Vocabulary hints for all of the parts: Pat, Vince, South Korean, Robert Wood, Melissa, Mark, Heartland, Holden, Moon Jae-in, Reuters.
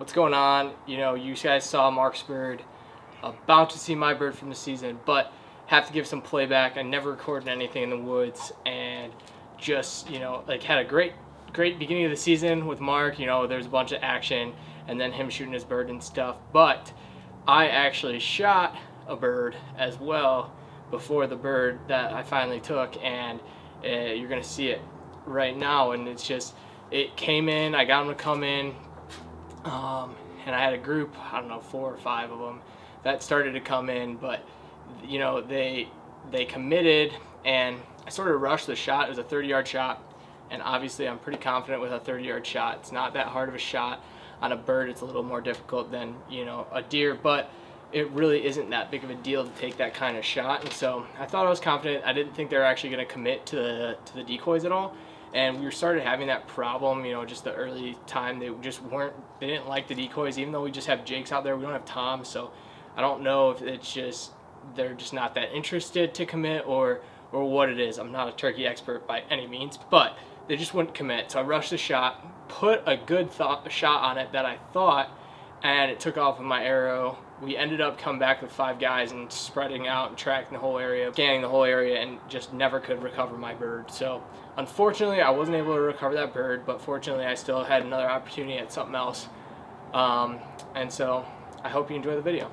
what's going on? You know, you guys saw Mark's bird. About to see my bird from the season, but have to give some playback. I never recorded anything in the woods, and just, you know, like, had a great beginning of the season with Mark. You know, there's a bunch of action, and then him shooting his bird and stuff. But I actually shot a bird as well before the bird that I finally took, and you're gonna see it right now. And it's just, it came in, I got him to come in, and I had a group, I don't know, 4 or 5 of them that started to come in, but you know, they committed, and I sort of rushed the shot. It was a 30-yard shot, and obviously I'm pretty confident with a 30-yard shot. It's not that hard of a shot. On a bird, it's a little more difficult than, you know, a deer, but it really isn't that big of a deal to take that kind of shot. And so I thought I was confident. I didn't think they were actually going to commit to the decoys at all, and we started having that problem. You know, just the early time, they didn't like the decoys, even though we just have Jakes out there. We don't have Tom, so I don't know if it's just they're just not that interested to commit or what it is. I'm not a turkey expert by any means, but they just wouldn't commit. So I rushed the shot, put a good shot on it that I thought, and it took off with my arrow. We ended up coming back with 5 guys and spreading out and tracking the whole area, scanning the whole area, and just never could recover my bird. So unfortunately, I wasn't able to recover that bird, but fortunately, I still had another opportunity at something else. And so I hope you enjoy the video.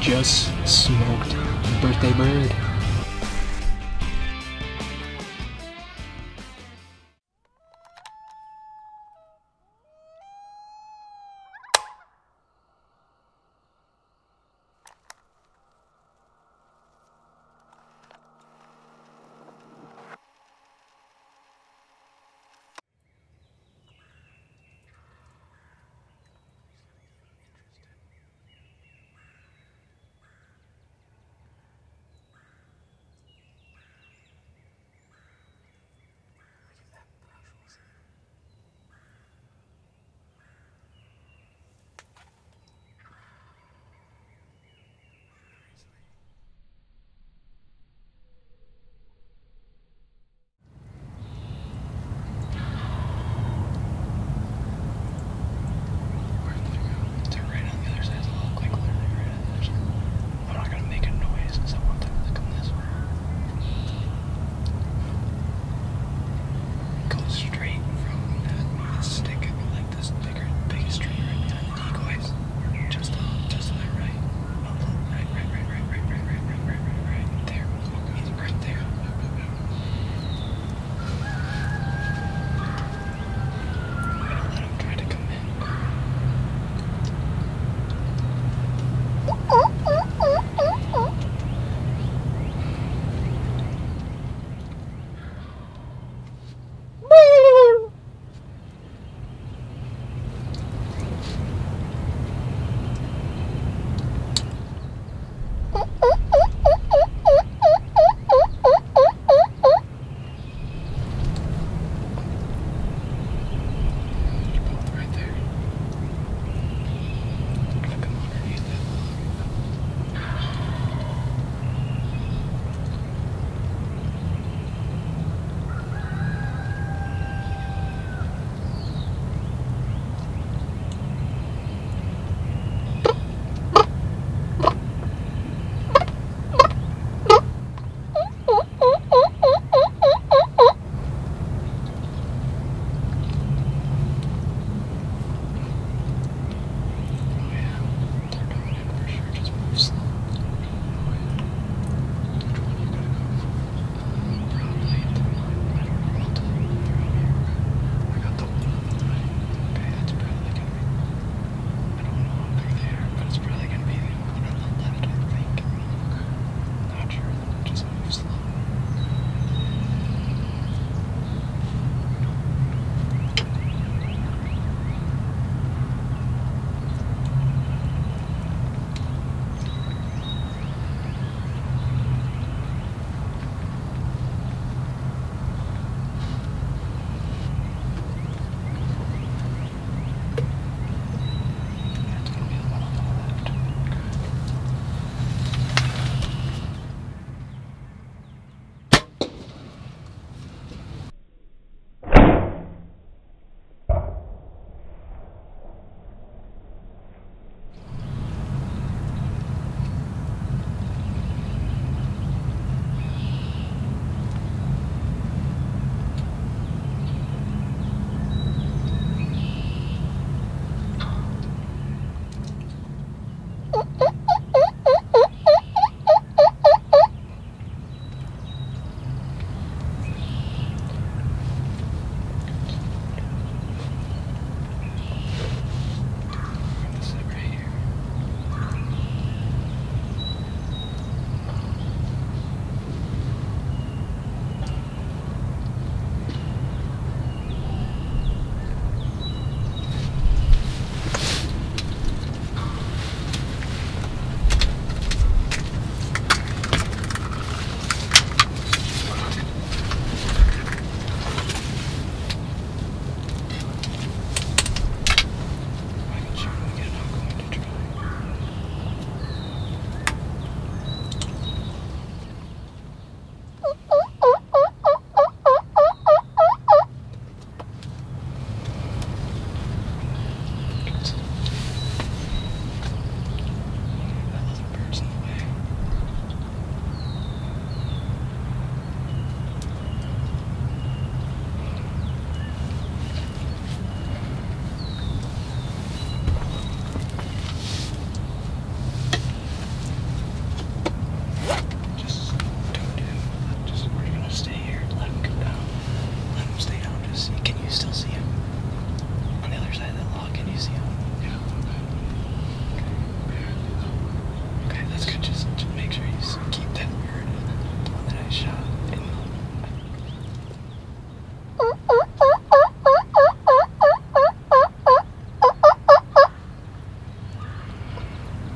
Just smoked the birthday bird.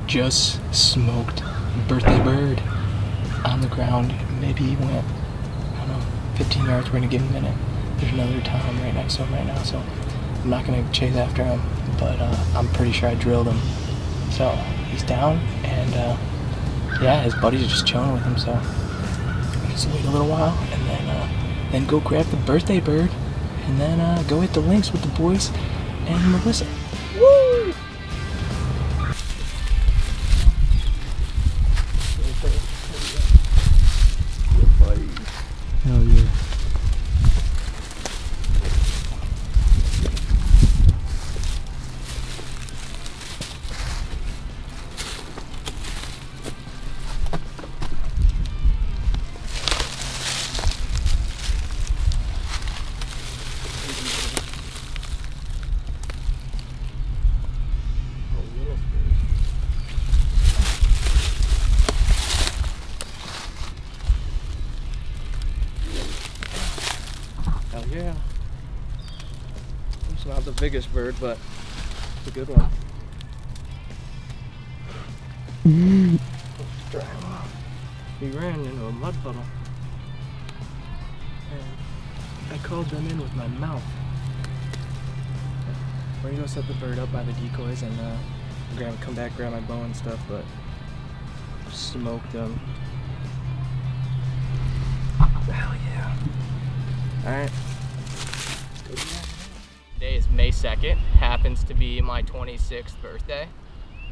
Just smoked birthday bird on the ground. Maybe he went, I don't know, 15 yards. We're gonna give him a minute. There's another Tom right next to him right now, so I'm not gonna chase after him, but I'm pretty sure I drilled him. So he's down, and yeah, his buddies are just chilling with him, so I'll just wait a little while, and then go grab the birthday bird, and then go hit the links with the boys and Melissa. Woo! Yeah, it's not the biggest bird, but it's a good one. Let's dry him off. He ran into a mud puddle, and I called them in with my mouth. We're gonna go set the bird up by the decoys and come back, grab my bow and stuff, but smoked them. Hell yeah! All right. Today is May 2nd, happens to be my 26th birthday.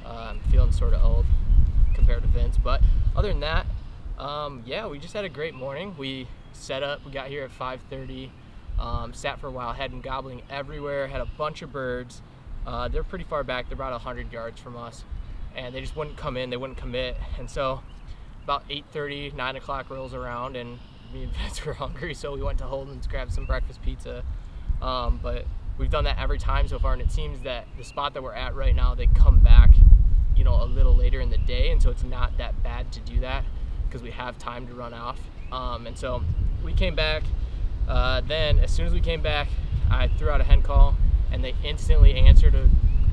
I'm feeling sort of old compared to Vince, but other than that, yeah, we just had a great morning. We set up, we got here at 5:30, sat for a while, had them gobbling everywhere, had a bunch of birds. They're pretty far back, they're about 100 yards from us, and they just wouldn't come in, they wouldn't commit. And so about 8:30, 9 o'clock rolls around, and me and Vince were hungry, so we went to Holden's, grabbed some breakfast pizza. But we've done that every time so far, and it seems that the spot that we're at right now, they come back, you know, a little later in the day, and so it's not that bad to do that because we have time to run off. And so we came back. Then as soon as we came back, I threw out a hen call, and they instantly answered.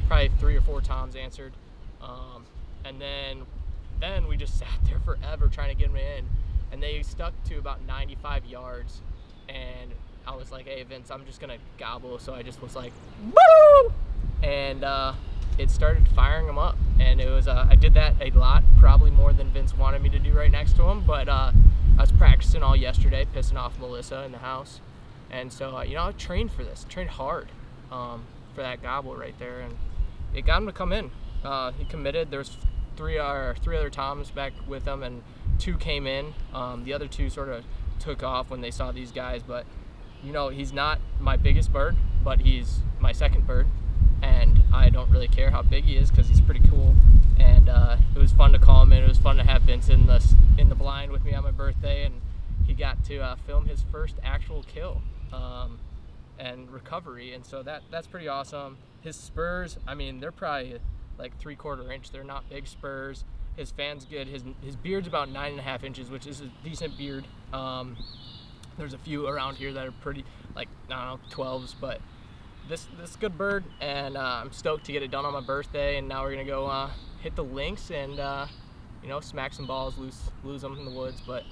Probably 3 or 4 toms answered, and then we just sat there forever trying to get them in, and they stuck to about 95 yards, and I was like, hey Vince, I'm just gonna gobble. So I just was like, boom! And it started firing them up, and it was, I did that a lot, probably more than Vince wanted me to do right next to him, but I was practicing all yesterday, pissing off Melissa in the house. And so, you know, I trained for this, trained hard for that gobble right there, and it got him to come in. He committed. There's three other toms back with him, and 2 came in. The other 2 sort of took off when they saw these guys, but you know, he's not my biggest bird, but he's my second bird, and I don't really care how big he is because he's pretty cool. And Vince in the blind with me on my birthday, and he got to film his first actual kill and recovery, and so that's pretty awesome. His spurs, I mean, they're probably like 3/4 inch. They're not big spurs. His fan's good. His beard's about 9.5 inches, which is a decent beard. There's a few around here that are pretty, like, I don't know, 12s, but this good bird, and I'm stoked to get it done on my birthday. And now we're gonna go hit the links and you know, smack some balls, lose them in the woods. But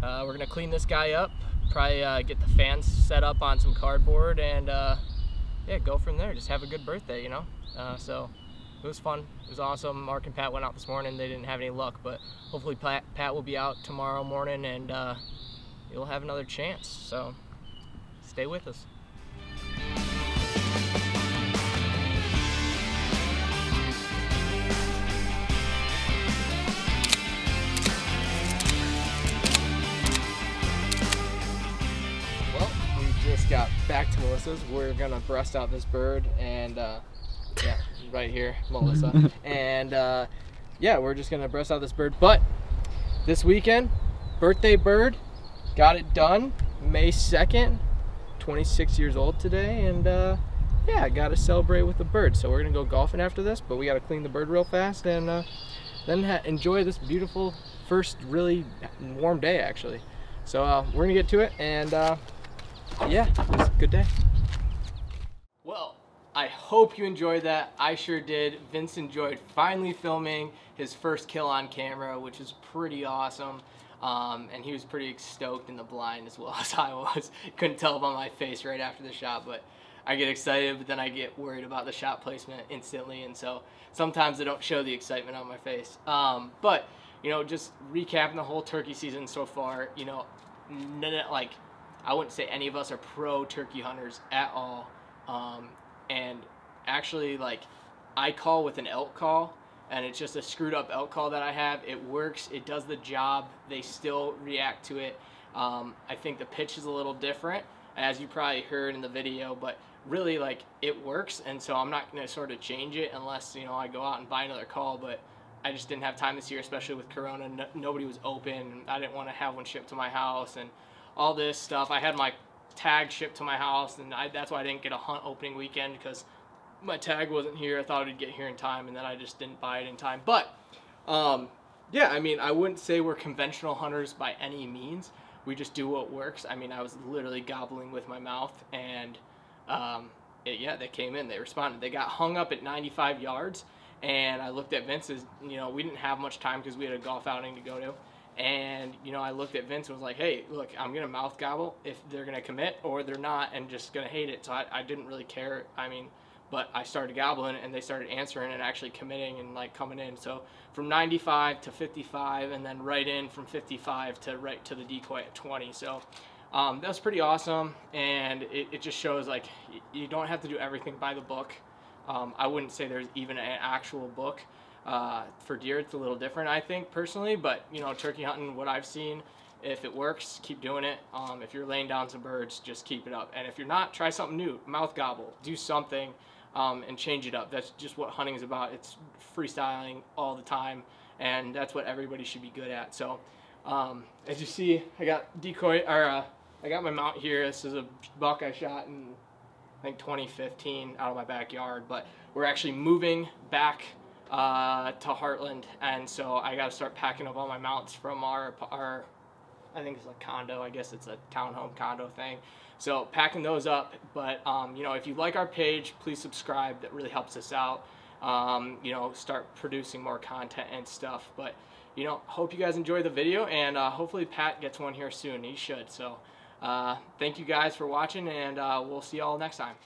we're gonna clean this guy up, probably get the fans set up on some cardboard, and yeah, go from there. Just have a good birthday, you know. So it was fun. It was awesome. Mark and Pat went out this morning. They didn't have any luck, but hopefully Pat will be out tomorrow morning, and you'll have another chance. So stay with us. Well, we just got back to Melissa's. We're gonna breast out this bird, and yeah, right here, Melissa. And yeah, we're just gonna breast out this bird. But this weekend, birthday bird, got it done, May 2nd, 26 years old today, and yeah, I gotta celebrate with the bird. So we're gonna go golfing after this, but we gotta clean the bird real fast, and then enjoy this beautiful first really warm day, actually. So we're gonna get to it, and yeah, it was a good day. Well, I hope you enjoyed that. I sure did. Vince enjoyed finally filming his first kill on camera, which is pretty awesome. And he was pretty stoked in the blind as well as I was. Couldn't tell by my face right after the shot, but I get excited, but then I get worried about the shot placement instantly, and so sometimes I don't show the excitement on my face. But you know, just recapping the whole turkey season so far, you know, like, I wouldn't say any of us are pro turkey hunters at all. And actually, like, I call with an elk call, and it's just a screwed up elk call that I have. It works, it does the job, they still react to it. I think the pitch is a little different, as you probably heard in the video, but really, like, it works, and so I'm not gonna sort of change it unless, you know, I go out and buy another call. But I just didn't have time this year, especially with Corona. Nobody was open, and I didn't want to have one shipped to my house and all this stuff. I had my tag shipped to my house, and that's why I didn't get a hunt opening weekend, because my tag wasn't here. I thought it'd get here in time, and then I just didn't buy it in time. But yeah, I mean, I wouldn't say we're conventional hunters by any means. We just do what works. I mean, I was literally gobbling with my mouth, and yeah, they came in, they responded. They got hung up at 95 yards, and I looked at Vince's, you know, we didn't have much time because we had a golf outing to go to. And, you know, I looked at Vince and was like, hey, look, I'm going to mouth gobble if they're going to commit or they're not, and just going to hate it. So I didn't really care. I mean, but I started gobbling, and they started answering and actually committing and, like, coming in. So from 95 to 55, and then right in from 55 to right to the decoy at 20. So that was pretty awesome, and it just shows, like, you don't have to do everything by the book. I wouldn't say there's even an actual book. For deer, it's a little different, I think, personally. But, you know, turkey hunting, what I've seen, if it works, keep doing it. If you're laying down some birds, just keep it up. And if you're not, try something new. Mouth gobble, do something. And change it up. That's just what hunting is about. It's freestyling all the time, and that's what everybody should be good at. So as you see, I got decoy, or I got my mount here. This is a buck I shot in, I think, 2015 out of my backyard, but we're actually moving back to Heartland, and so I got to start packing up all my mounts from our I think it's a condo, I guess it's a townhome condo thing. So packing those up. But you know, if you like our page, please subscribe. That really helps us out. You know, start producing more content and stuff. But you know, hope you guys enjoy the video, and hopefully Pat gets one here soon. He should. So thank you guys for watching, and we'll see y'all next time.